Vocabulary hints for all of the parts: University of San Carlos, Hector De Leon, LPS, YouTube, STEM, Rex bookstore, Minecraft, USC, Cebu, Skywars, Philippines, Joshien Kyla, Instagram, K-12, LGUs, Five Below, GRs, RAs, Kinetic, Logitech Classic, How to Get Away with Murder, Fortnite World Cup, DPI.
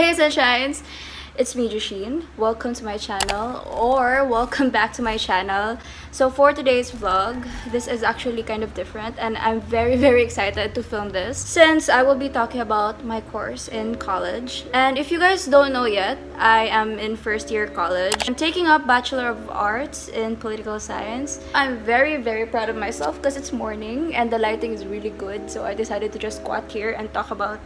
Hey sunshines, it's me Joshin. Welcome to my channel, or welcome back to my channel. So for today's vlog, this is actually kind of different and I'm very excited to film this since I will be talking about my course in college. And if you guys don't know yet, I am in first year college. I'm taking up Bachelor of Arts in Political Science. I'm very proud of myself because it's morning and the lighting is really good, so I decided to just squat here and talk about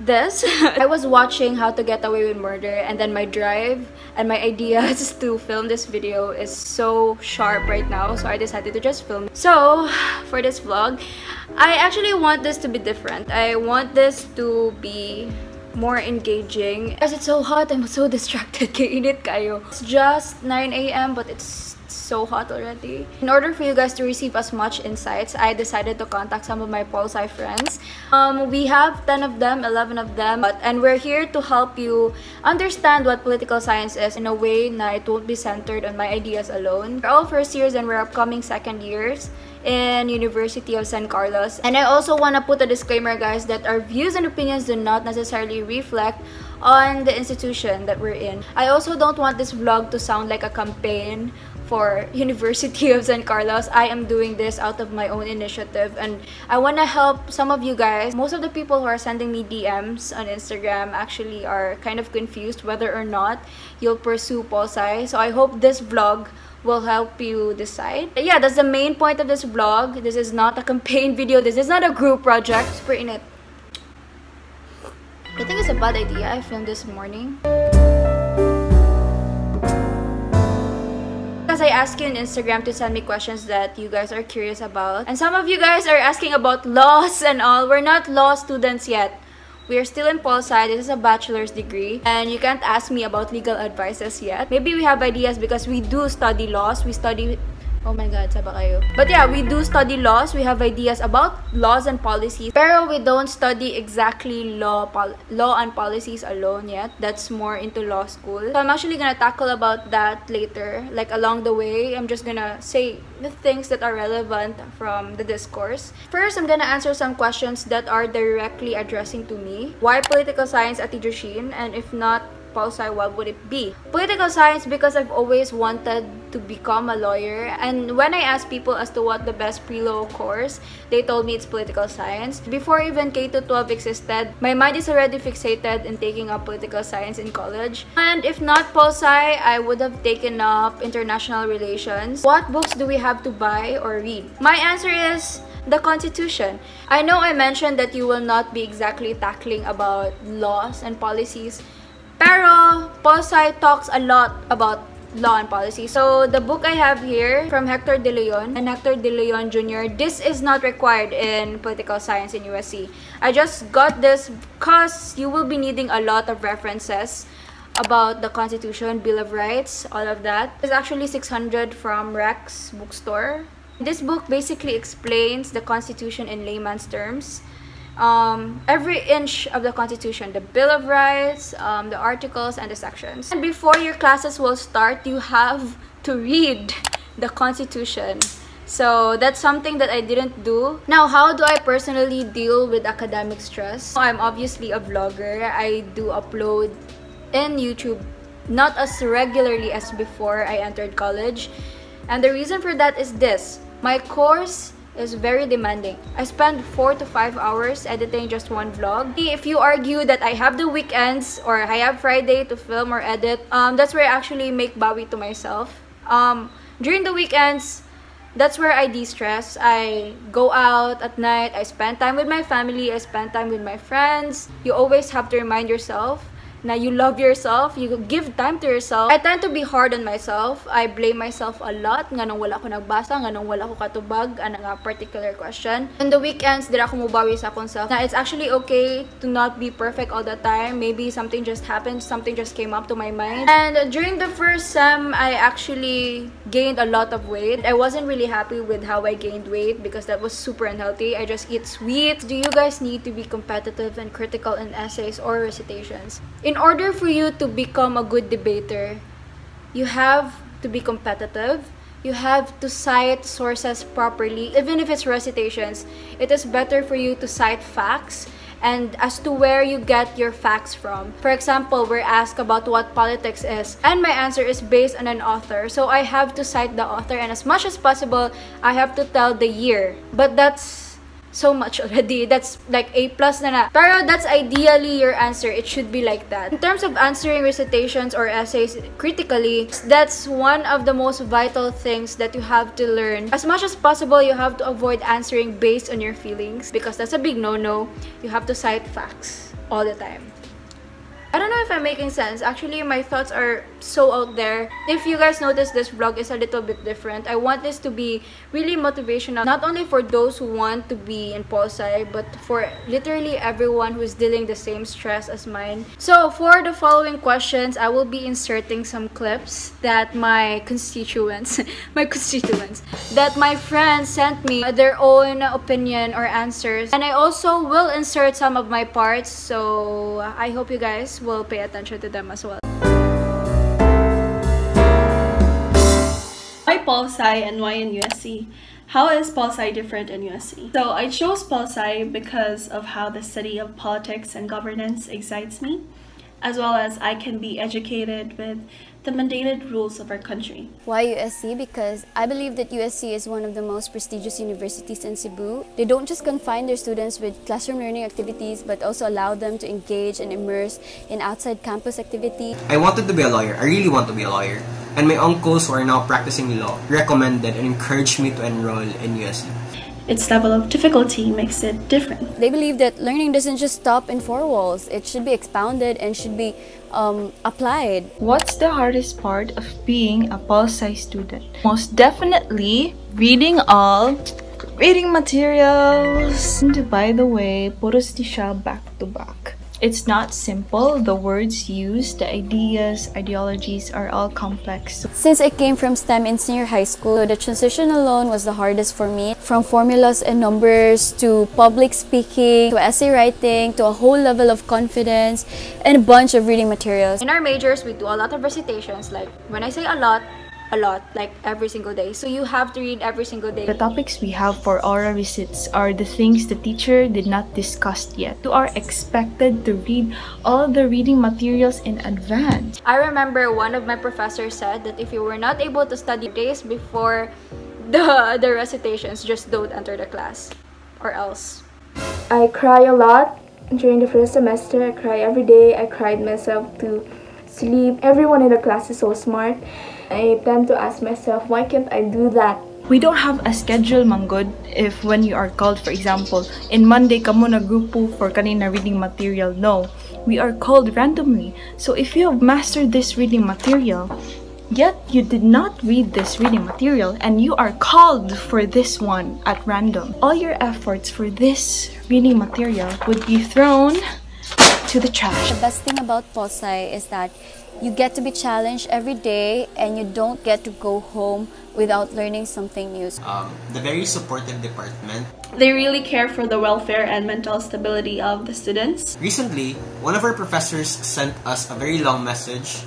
this. I was watching How to Get Away with Murder, and then my drive and my ideas to film this video is so sharp right now, so I decided to just film. So for this vlog, I actually want this to be different. I want this to be more engaging because it's so hot. I'm so distracted. Kainit kayo. It's just 9 AM but it's so hot already. In order for you guys to receive as much insights, I decided to contact some of my pol sci friends. We have 10 of them, 11 of them, and we're here to help you understand what political science is in a way that it won't be centered on my ideas alone. We're all first years and we're upcoming second years in University of San Carlos. And I also want to put a disclaimer, guys, that our views and opinions do not necessarily reflect on the institution that we're in. I also don't want this vlog to sound like a campaign for University of San Carlos. I am doing this out of my own initiative and I want to help some of you guys. Most of the people who are sending me DMs on Instagram actually are kind of confused whether or not you'll pursue pol sci. So I hope this vlog will help you decide. But yeah, that's the main point of this vlog. This is not a campaign video. This is not a group project. Super init. I think it's a bad idea. I filmed this morning. I asked you on Instagram to send me questions that you guys are curious about, and some of you guys are asking about laws and all. We're not law students yet. We are still in pol sci. This is a bachelor's degree and you can't ask me about legal advices yet. Maybe we have ideas because we do study laws. We study, oh my god, saba kayo. But yeah, we do study laws. We have ideas about laws and policies. Pero we don't study exactly law and policies alone yet. That's more into law school. So I'm actually gonna tackle about that later. Like along the way, I'm just gonna say the things that are relevant from the discourse. First, I'm gonna answer some questions that are directly addressing to me. Why political science at Joshin? And if not pol sci, what would it be? Political science because I've always wanted to become a lawyer, and when I asked people as to what the best pre-law course, they told me it's political science. Before even K-12 existed, my mind is already fixated in taking up political science in college. And if not pol sci, I would have taken up international relations. What books do we have to buy or read? My answer is the Constitution. I know I mentioned that you will not be exactly tackling about laws and policies, pero pol sci talks a lot about law and policy. So the book I have here from Hector De Leon and Hector De Leon Jr. This is not required in political science in USC. I just got this because you will be needing a lot of references about the Constitution, Bill of Rights, all of that. It's actually 600 from Rex bookstore. This book basically explains the Constitution in layman's terms. Every inch of the Constitution, the Bill of Rights, the articles, and the sections. And before your classes will start, you have to read the Constitution. So that's something that I didn't do. Now, how do I personally deal with academic stress? I'm obviously a vlogger. I do upload in YouTube, not as regularly as before I entered college. And the reason for that is this. My course is very demanding. I spend 4 to 5 hours editing just one vlog. If you argue that I have the weekends or I have Friday to film or edit, that's where I actually make bawi to myself. During the weekends, that's where I de-stress. I go out at night, I spend time with my family, I spend time with my friends. You always have to remind yourself now you love yourself, you give time to yourself. I tend to be hard on myself. I blame myself a lot. Nga nung wala ko nagbasa, nga nung wala ko katubag, ano nga particular question. On the weekends, dira ko mubawi sa akong self. Now, it's actually okay to not be perfect all the time. Maybe something just happened, something just came up to my mind. And during the first sem, I actually gained a lot of weight. I wasn't really happy with how I gained weight because that was super unhealthy. I just eat sweets. Do you guys need to be competitive and critical in essays or recitations? In order for you to become a good debater, you have to be competitive. You have to cite sources properly. Even if it's recitations, it is better for you to cite facts and as to where you get your facts from. For example, we're asked about what politics is, and my answer is based on an author, so I have to cite the author, and as much as possible, I have to tell the year. But that's so much already. That's like A+ na na. Pero that's ideally your answer. It should be like that. In terms of answering recitations or essays critically, that's one of the most vital things that you have to learn. As much as possible, you have to avoid answering based on your feelings because that's a big no-no. You have to cite facts all the time. I don't know if I'm making sense. Actually, my thoughts are so out there. If you guys notice, this vlog is a little bit different. I want this to be really motivational, not only for those who want to be in poli-sci, but for literally everyone who is dealing the same stress as mine. So for the following questions, I will be inserting some clips that my constituents, that my friends sent me their own opinion or answers. And I also will insert some of my parts, so I hope you guys will pay attention to them as well. Why poli-sci and why in USC? How is poli-sci different in USC? So I chose poli-sci because of how the study of politics and governance excites me, as well as I can be educated with the mandated rules of our country. Why USC? Because I believe that USC is one of the most prestigious universities in Cebu. They don't just confine their students with classroom learning activities, but also allow them to engage and immerse in outside campus activity. I wanted to be a lawyer. I really want to be a lawyer. And my uncles who are now practicing law recommended and encouraged me to enroll in USC. Its level of difficulty makes it different. They believe that learning doesn't just stop in four walls. It should be expounded and should be applied. What's the hardest part of being a poli-sci student? Most definitely reading all reading materials. And by the way, puros di siya back to back. It's not simple. The words used, the ideas, ideologies are all complex. Since I came from STEM in senior high school, the transition alone was the hardest for me. From formulas and numbers to public speaking, to essay writing, to a whole level of confidence, and a bunch of reading materials. In our majors, we do a lot of recitations. Like, when I say a lot, like every single day. So you have to read every single day. The topics we have for oral receipts are the things the teacher did not discuss yet. You are expected to read all the reading materials in advance. I remember one of my professors said that if you were not able to study days before the recitations, just don't enter the class or else. I cry a lot during the first semester. I cry every day. I cried myself to sleep. Everyone in the class is so smart. I tend to ask myself, why can't I do that? We don't have a schedule, Manggod, if when you are called, for example, in Monday, kamo na grupo for kanina reading material. No, we are called randomly. So if you have mastered this reading material, yet you did not read this reading material and you are called for this one at random, all your efforts for this reading material would be thrown to the trash. The best thing about poli-sci is that you get to be challenged every day and you don't get to go home without learning something new. The very supportive department. They really care for the welfare and mental stability of the students. Recently, one of our professors sent us a very long message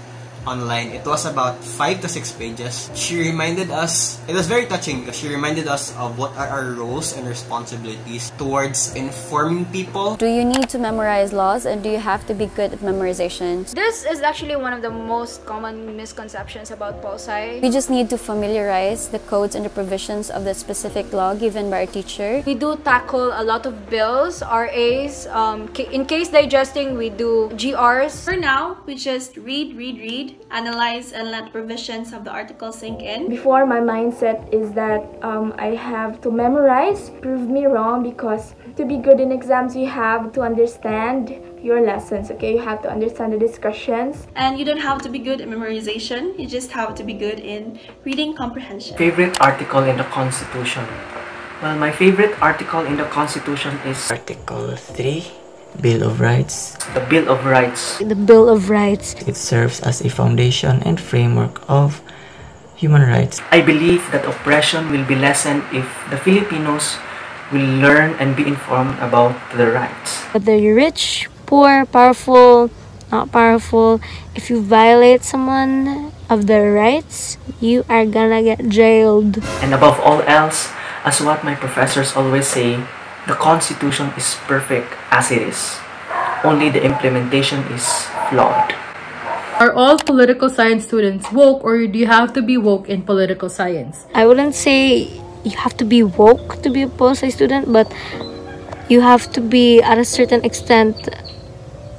online. It was about 5 to 6 pages. She reminded us, it was very touching because she reminded us of what are our roles and responsibilities towards informing people. Do you need to memorize laws and do you have to be good at memorization? This is actually one of the most common misconceptions about poli-sci. We just need to familiarize the codes and the provisions of the specific law given by our teacher. We do tackle a lot of bills, RAs, in case digesting, we do GRs. For now, we just read, analyze, and let provisions of the article sink in. Before, my mindset is that I have to memorize. Prove me wrong, because to be good in exams, you have to understand your lessons, okay? You have to understand the discussions. And you don't have to be good at memorization. You just have to be good in reading comprehension. Favorite article in the Constitution? Well, my favorite article in the Constitution is Article 3. Bill of Rights. The Bill of Rights. The Bill of Rights. It serves as a foundation and framework of human rights. I believe that oppression will be lessened if the Filipinos will learn and be informed about their rights. Whether you're rich, poor, powerful, not powerful, if you violate someone of their rights, you are gonna get jailed. And above all else, as what my professors always say, The Constitution is perfect as it is. Only the implementation is flawed. Are all political science students woke, or do you have to be woke in political science? I wouldn't say you have to be woke to be a political science student, but you have to be, at a certain extent,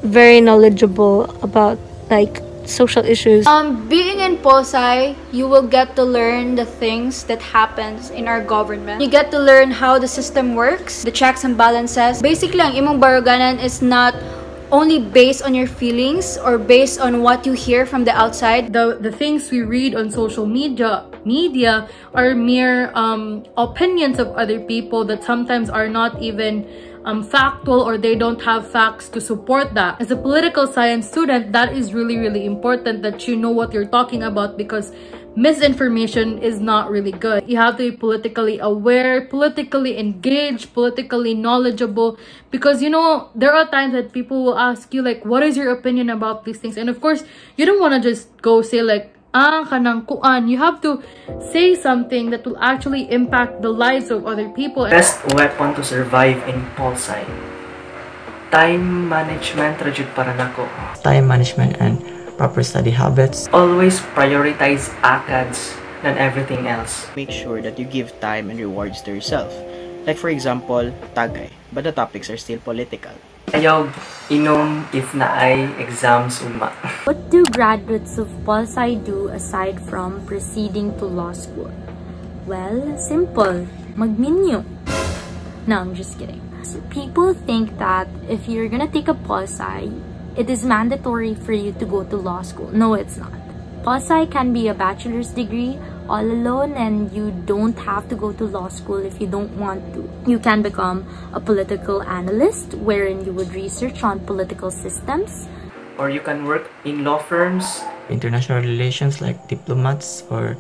very knowledgeable about, like, social issues. Being in Pol Sci, you will get to learn the things that happens in our government. You get to learn how the system works, the checks and balances. Basically, ang imong baruganan is not only based on your feelings or based on what you hear from the outside. The things we read on social media are mere opinions of other people that sometimes are not even factual, or they don't have facts to support that. As a political science student, that is really, really important that you know what you're talking about, because misinformation is not really good. You have to be politically aware, politically engaged, politically knowledgeable, because, you know, there are times that people will ask you, like, what is your opinion about these things? And of course, you don't want to just go say, like, kanang kuan. You have to say something that will actually impact the lives of other people. Best weapon to survive in Pol Sci. Time management rajud para nako. Time management and proper study habits. Always prioritize ACADS than everything else. Make sure that you give time and rewards to yourself. Like, for example, tagay, but the topics are still political. Ayaw inom if naay exams uma. What do graduates of Pol Sci do aside from proceeding to law school? Well, simple. Magminyo. No, I'm just kidding. So people think that if you're gonna take a Pol Sci, it is mandatory for you to go to law school. No, it's not. Pol Sci can be a bachelor's degree all alone, and you don't have to go to law school if you don't want to. You can become a political analyst, wherein you would research on political systems. Or you can work in law firms. International relations, like diplomats or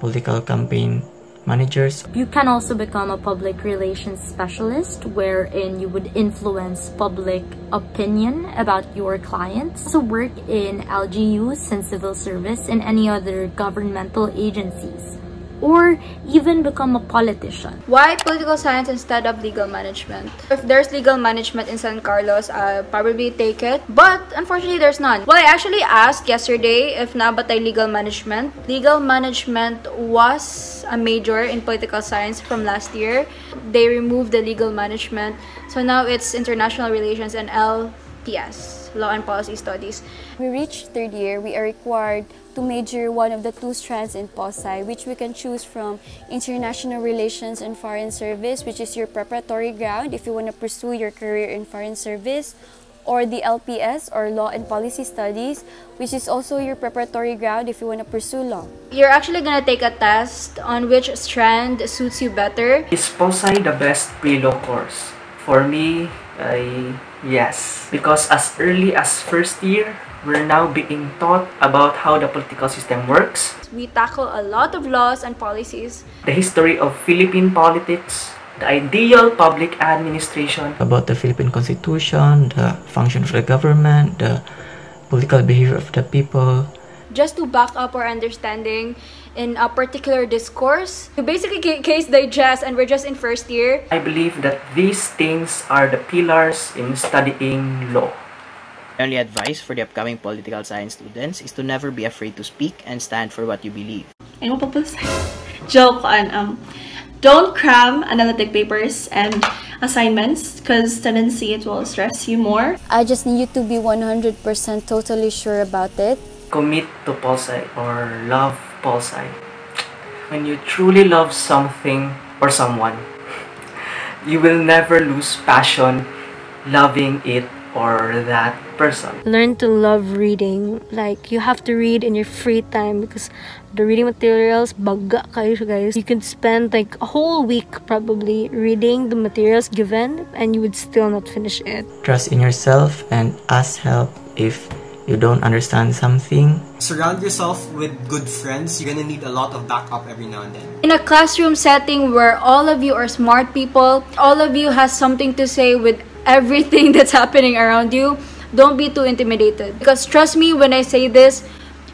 political campaign managers. You can also become a public relations specialist, wherein you would influence public opinion about your clients. Also work in LGUs and civil service and any other governmental agencies, or even become a politician. Why political science instead of legal management? If there's legal management in San Carlos, I'll probably take it, but unfortunately there's none. Well, I actually asked yesterday if nabatay legal management. Legal management was a major in political science from last year. They removed the legal management, so now it's international relations and LPS, law and policy studies. We reached third year, we are required to major one of the two strands in Pol Sci, which we can choose from international relations and foreign service, which is your preparatory ground if you want to pursue your career in foreign service, or the LPS, or law and policy studies, which is also your preparatory ground if you want to pursue law. You're actually gonna take a test on which strand suits you better. Is Pol Sci the best pre-law course? For me, yes, because as early as first year, we're now being taught about how the political system works. We tackle a lot of laws and policies. The history of Philippine politics, the ideal public administration. About the Philippine Constitution, the function of the government, the political behavior of the people. Just to back up our understanding in a particular discourse, to basically case digest, and we're just in first year. I believe that these things are the pillars in studying law. My only advice for the upcoming political science students is to never be afraid to speak and stand for what you believe. Ano pa po? Joke on don't cram analytic papers and assignments, because tendency it will stress you more. I just need you to be 100% totally sure about it. Commit to Pol Sci, or love Pol Sci. When you truly love something or someone, you will never lose passion loving it or that person. Learn to love reading. Like, you have to read in your free time, because the reading materials, bagga kayo guys. You can spend like a whole week probably reading the materials given, and you would still not finish it. Trust in yourself and ask help if you don't understand something. Surround yourself with good friends. You're gonna need a lot of backup every now and then. In a classroom setting where all of you are smart people, all of you has something to say with everything that's happening around you, don't be too intimidated. Because trust me when I say this,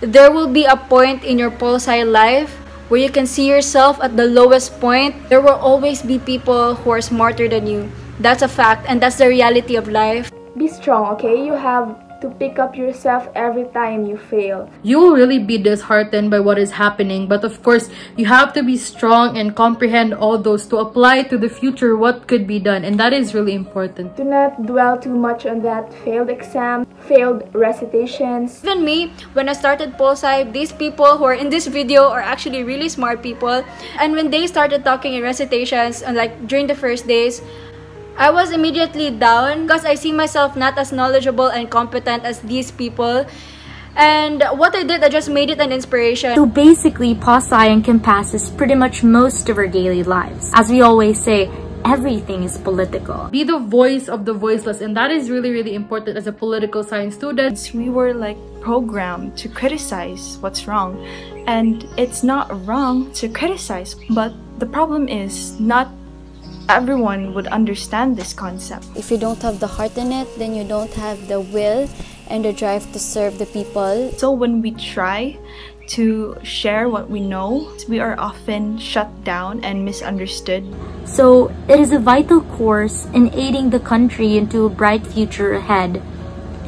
there will be a point in your Pol Sci life where you can see yourself at the lowest point, there will always be people who are smarter than you. That's a fact, and that's the reality of life. Be strong, okay? You have to pick up yourself every time you fail. You will really be disheartened by what is happening, but of course, you have to be strong and comprehend all those to apply to the future what could be done, and that is really important. Do not dwell too much on that failed exam, failed recitations. Even me, when I started pol sci, these people who are in this video are actually really smart people, and when they started talking in recitations, and like during the first days, I was immediately down because I see myself not as knowledgeable and competent as these people. And what I did, I just made it an inspiration. So basically, pol sci encompasses pretty much most of our daily lives. As we always say, everything is political. Be the voice of the voiceless, and that is really, really important as a political science student. We were like programmed to criticize what's wrong, and it's not wrong to criticize, but the problem is not everyone would understand this concept. If you don't have the heart in it, then you don't have the will and the drive to serve the people. So when we try to share what we know, we are often shut down and misunderstood. So it is a vital course in aiding the country into a bright future ahead,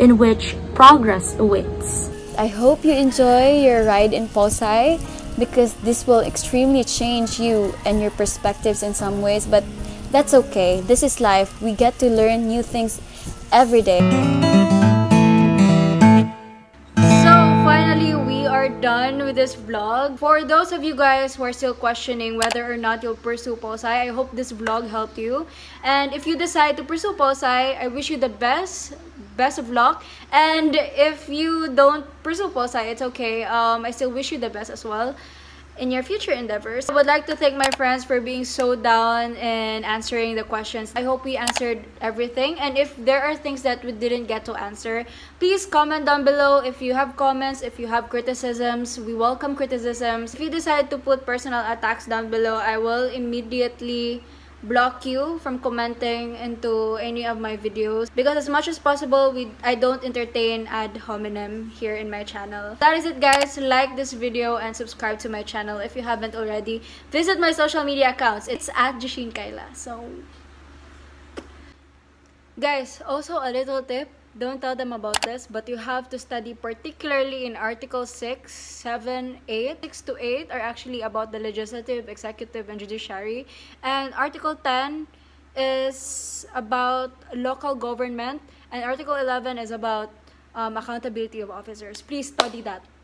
in which progress awaits. I hope you enjoy your ride in pol sci, because this will extremely change you and your perspectives in some ways, but that's okay. This is life. We get to learn new things every day. So finally, we are done with this vlog. For those of you guys who are still questioning whether or not you'll pursue pol sci, I hope this vlog helped you. And if you decide to pursue pol sci, I wish you the best of luck. And if you don't pursue pol sci, it's okay. I still wish you the best as well in your future endeavors. I would like to thank my friends for being so down and answering the questions. I hope we answered everything, and if there are things that we didn't get to answer, please comment down below. If you have comments, if you have criticisms, we welcome criticisms. If you decide to put personal attacks down below, I will immediately block you from commenting into any of my videos, because as much as possible I don't entertain ad hominem here in my channel. That is it, guys. Like this video and subscribe to my channel if you haven't already. Visit my social media accounts. It's @JashineKayla. So guys, also a little tip, don't tell them about this, but you have to study particularly in Article 6, 7, 8. 6 to 8 are actually about the legislative, executive, and judiciary. And Article 10 is about local government. And Article 11 is about accountability of officers. Please study that.